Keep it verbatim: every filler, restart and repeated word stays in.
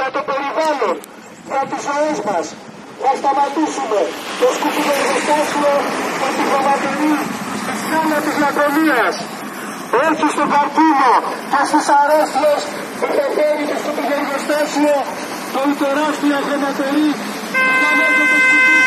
για το περιβάλλον, για τις ζωές μας. Θα σταματήσουμε το σκουπιδοριζοστάσιο και τη χωματερή στη σκάλα της λακωνίας. Όχι στον καρκίνο και στις αρρώστιες που θα φέρει το σκουπιδοριζοστάσιο, το τεράστια χωματερή, να λέγεται σκουπίδι.